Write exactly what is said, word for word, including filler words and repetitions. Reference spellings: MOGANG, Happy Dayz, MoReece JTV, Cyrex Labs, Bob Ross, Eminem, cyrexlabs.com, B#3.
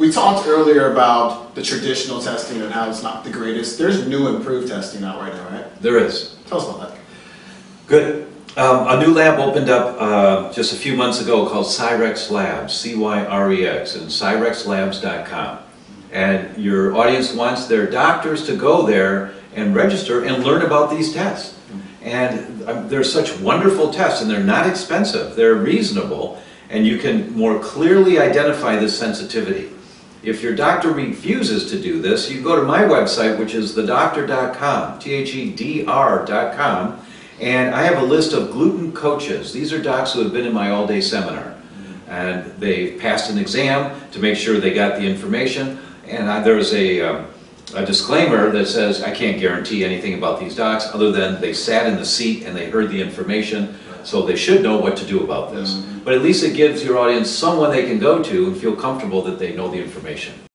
We talked earlier about the traditional testing and how it's not the greatest. There's new improved testing out right now, right? There is. Tell us about that. Good. Um, a new lab opened up uh, just a few months ago called Cyrex Labs, C Y R E X, and cyrex labs dot com. And your audience wants their doctors to go there and register and learn about these tests. And um, they're such wonderful tests, and they're not expensive. They're reasonable, and you can more clearly identify this sensitivity. If your doctor refuses to do this, you go to my website, which is the doctor dot com, T H E D R dot com, and I have a list of gluten coaches. These are docs who have been in my all-day seminar, and they passed an exam to make sure they got the information. And I, there's a, um, a disclaimer that says, I can't guarantee anything about these docs other than they sat in the seat and they heard the information, so they should know what to do about this. Mm-hmm. But at least it gives your audience someone they can go to and feel comfortable that they know the information.